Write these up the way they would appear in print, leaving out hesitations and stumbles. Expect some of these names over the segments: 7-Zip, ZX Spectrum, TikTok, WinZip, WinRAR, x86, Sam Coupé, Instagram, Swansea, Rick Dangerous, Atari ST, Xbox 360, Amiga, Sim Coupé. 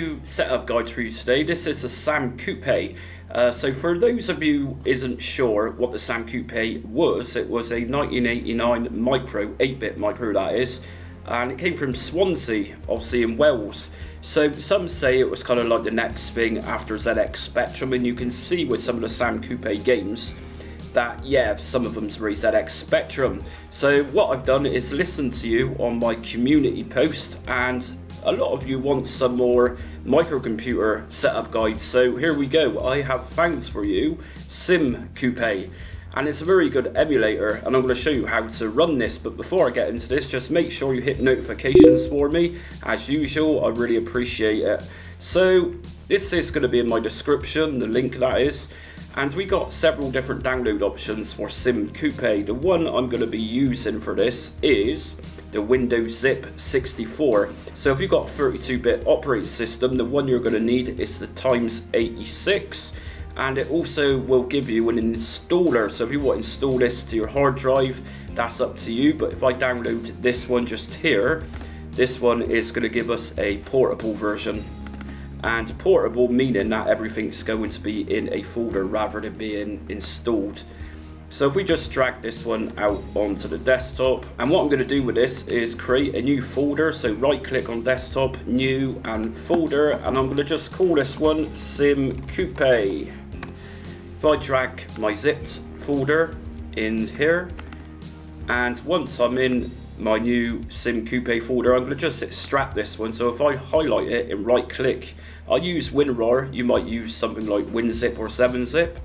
few setup guides for you today. This is the Sam Coupé. So for those of you who isn't sure what the Sam Coupé was, it was a 1989 micro, 8-bit micro that is, and it came from Swansea, obviously in Wales. So some say it was kind of like the next thing after ZX Spectrum, and you can see with some of the Sam Coupé games that, yeah, some of them's very ZX Spectrum. So what I've done is listen to you on my community post, and a lot of you want some more microcomputer setup guides, so here we go. I have found for you Sim Coupé, and it's a very good emulator, and I'm going to show you how to run this. But before I get into this, just make sure you hit notifications for me as usual. I really appreciate it. So this is going to be in my description, the link that is. And we got several different download options for Sim Coupé. The one I'm going to be using for this is the WinZip 64. So if you've got a 32-bit operating system, the one you're going to need is the x86, and it also will give you an installer. So if you want to install this to your hard drive, that's up to you. But if I download this one just here, this one is going to give us a portable version. And portable meaning that everything's going to be in a folder rather than being installed. So if we just drag this one out onto the desktop, and what I'm going to do with this is create a new folder. So right click on desktop, new and folder, and I'm going to just call this one Sim Coupé. If I drag my zipped folder in here, and once I'm in my new Sim Coupé folder, I'm going to just extract this one. So if I highlight it and right click, I use WinRAR, you might use something like WinZip or 7-Zip.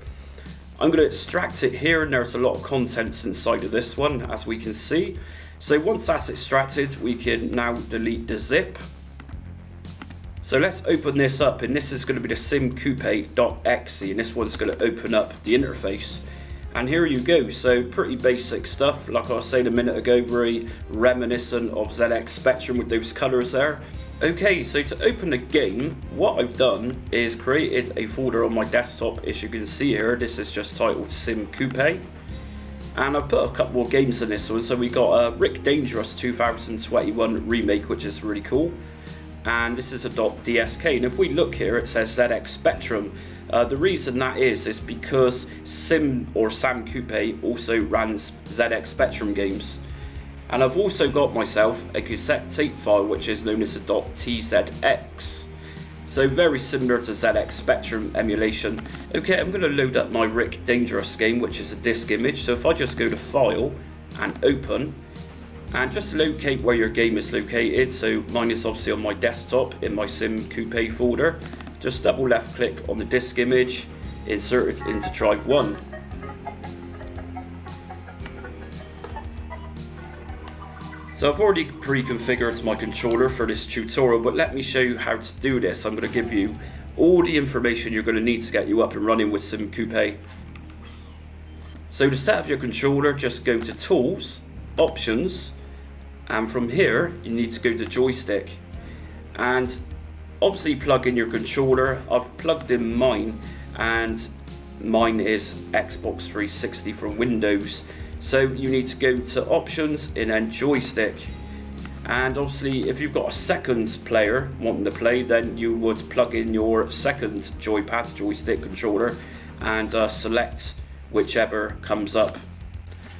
I'm going to extract it here, and there's a lot of contents inside of this one as we can see. So once that's extracted, we can now delete the zip. So let's open this up, and this is going to be the simcoupé.exe, and this one's going to open up the interface. And here you go. So pretty basic stuff, like I was saying a minute ago, very reminiscent of ZX Spectrum with those colours there. Okay, so to open the game, what I've done is created a folder on my desktop, as you can see here. This is just titled Sim Coupé, and I've put a couple more games in this one. So we got a Rick Dangerous 2021 remake, which is really cool. And this is a .dsk, and if we look here, it says ZX Spectrum. The reason that is because Sim or Sam Coupé also runs ZX Spectrum games. And I've also got myself a cassette tape file, which is known as a .tzx. So very similar to ZX Spectrum emulation. Okay, I'm going to load up my Rick Dangerous game, which is a disk image. So if I just go to File and Open, and just locate where your game is located. So mine is obviously on my desktop in my Sim Coupé folder. Just double left click on the disk image, insert it into drive 1. So I've already pre-configured my controller for this tutorial, but let me show you how to do this. I'm going to give you all the information you're going to need to get you up and running with Sim Coupé. So to set up your controller, just go to Tools, Options, and from here you need to go to joystick, and obviously plug in your controller. I've plugged in mine, and mine is Xbox 360 from Windows. So you need to go to options and then joystick, and obviously if you've got a second player wanting to play, then you would plug in your second joypad, joystick controller, and select whichever comes up.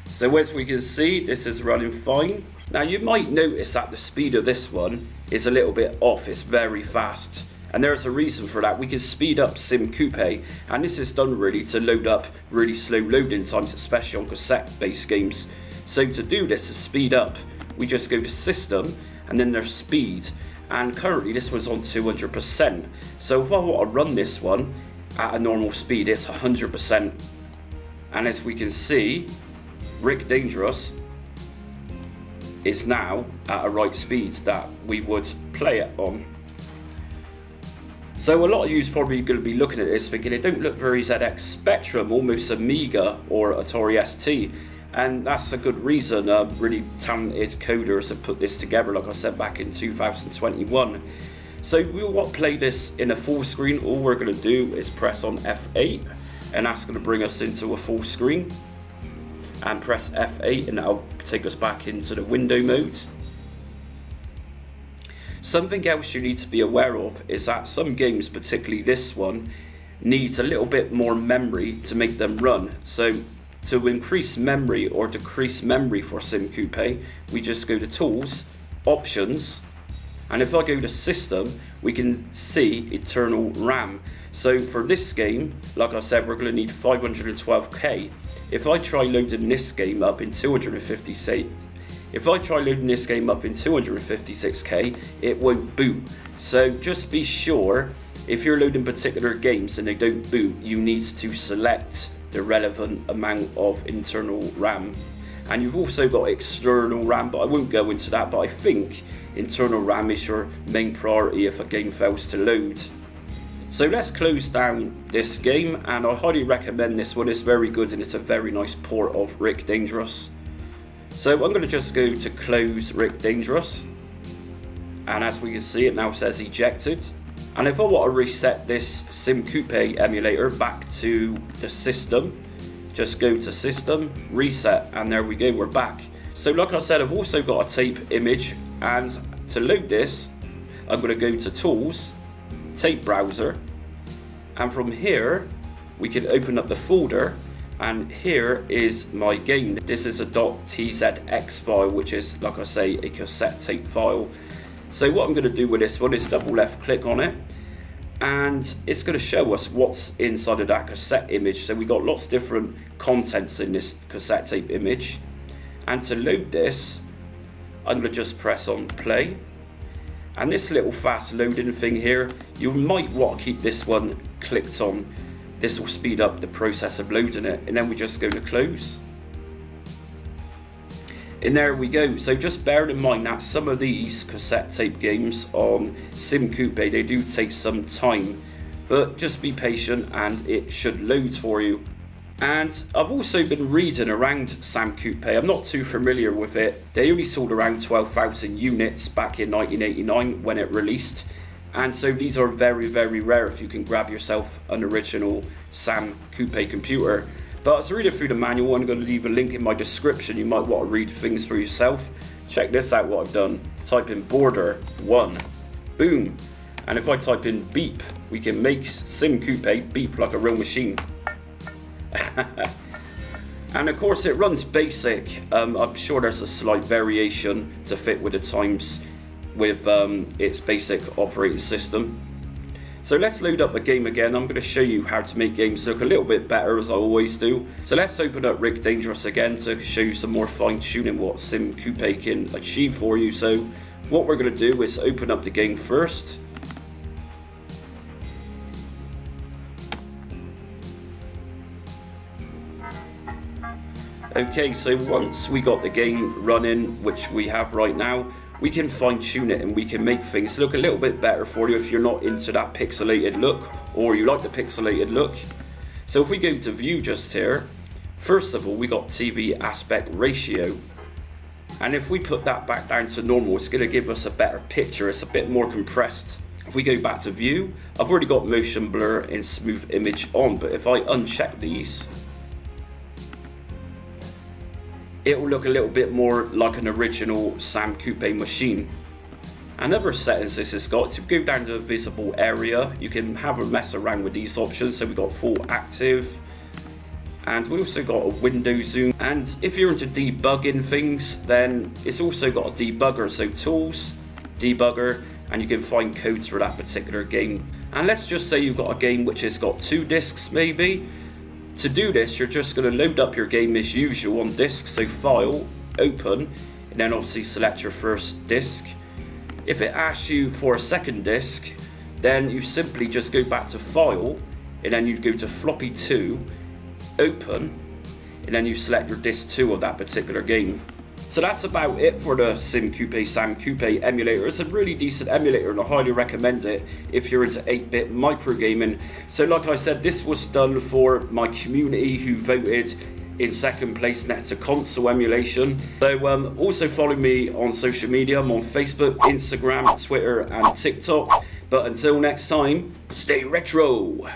So as we can see, this is running fine. Now you might notice that the speed of this one is a little bit off, it's very fast. And there's a reason for that. We can speed up Sim Coupé, and this is done really to load up really slow loading times, especially on cassette based games. So to do this, to speed up, we just go to System and then there's Speed, and currently this one's on 200%. So if I want to run this one at a normal speed, it's 100%, and as we can see, Rick Dangerous is now at a right speed that we would play it on. So a lot of you is probably going to be looking at this thinking it don't look very ZX Spectrum, almost Amiga or Atari ST, and that's a good reason. Really talented coders have put this together, like I said, back in 2021. So we want to play this in a full screen. All we're going to do is press on F8, and that's going to bring us into a full screen, and press F8 and that'll take us back into the window mode. Something else you need to be aware of is that some games, particularly this one, needs a little bit more memory to make them run. So to increase memory or decrease memory for Sam Coupé, we just go to Tools, Options, and if I go to System, we can see Eternal RAM. So for this game, like I said, we're going to need 512K. If I try loading this game up in 256K, it won't boot. So just be sure, if you're loading particular games and they don't boot, you need to select the relevant amount of internal RAM. And you've also got external RAM, but I won't go into that, but I think internal RAM is your main priority if a game fails to load. So let's close down this game, and I highly recommend this one. It's very good and it's a very nice port of Rick Dangerous. So I'm going to just go to close Rick Dangerous, and as we can see, it now says ejected. And if I want to reset this Sam Coupé emulator back to the system, just go to System, Reset, and there we go, we're back. So like I said, I've also got a tape image, and to load this, I'm going to go to Tools, Tape Browser, and from here we can open up the folder, and here is my game. This is a .tzx file, which is, like I say, a cassette tape file. So what I'm going to do with this one is double left click on it, and it's going to show us what's inside of that cassette image. So we got lots of different contents in this cassette tape image, and to load this, I'm going to just press on play. And this little fast loading thing here, you might want to keep this one clicked on. This will speed up the process of loading it. And then we just go to close, and there we go. So just bear in mind that some of these cassette tape games on Sam Coupé, they do take some time, but just be patient and it should load for you. And I've also been reading around Sam Coupé. I'm not too familiar with it. They only sold around 12,000 units back in 1989 when it released, and so these are very, very rare if you can grab yourself an original Sam Coupé computer. But I was reading through the manual, and I'm going to leave a link in my description. You might want to read things for yourself. Check this out, what I've done. Type in border 1, boom. And if I type in beep, we can make Sam Coupé beep like a real machine. And of course it runs basic. I'm sure there's a slight variation to fit with the times with its basic operating system. So let's load up a game again. I'm going to show you how to make games look a little bit better, as I always do. So let's open up Rick Dangerous again to show you some more fine tuning what Sam Coupé can achieve for you. So what we're going to do is open up the game first. Okay, so once we got the game running, which we have right now, we can fine tune it and we can make things look a little bit better for you if you're not into that pixelated look, or you like the pixelated look. So if we go to view just here, first of all we got TV aspect ratio, and if we put that back down to normal, it's going to give us a better picture. It's a bit more compressed. If we go back to view, I've already got motion blur and smooth image on, but if I uncheck these, it will look a little bit more like an original Sam Coupé machine. Another settings this has got, to go down to the visible area, you can have a mess around with these options. So we've got full active, and we also got a window zoom. And if you're into debugging things, then it's also got a debugger. So tools, debugger, and you can find codes for that particular game. And let's just say you've got a game which has got 2 discs maybe. To do this, you're just going to load up your game as usual on disk, so file, open, and then obviously select your first disk. If it asks you for a second disk, then you simply just go back to file, and then you go to floppy 2, open, and then you select your disk 2 of that particular game. So that's about it for the Sam Coupé emulator. It's a really decent emulator, and I highly recommend it if you're into 8-bit microgaming. So like I said, this was done for my community who voted in second place next to console emulation. So also follow me on social media. I'm on Facebook, Instagram, Twitter, and TikTok. But until next time, stay retro.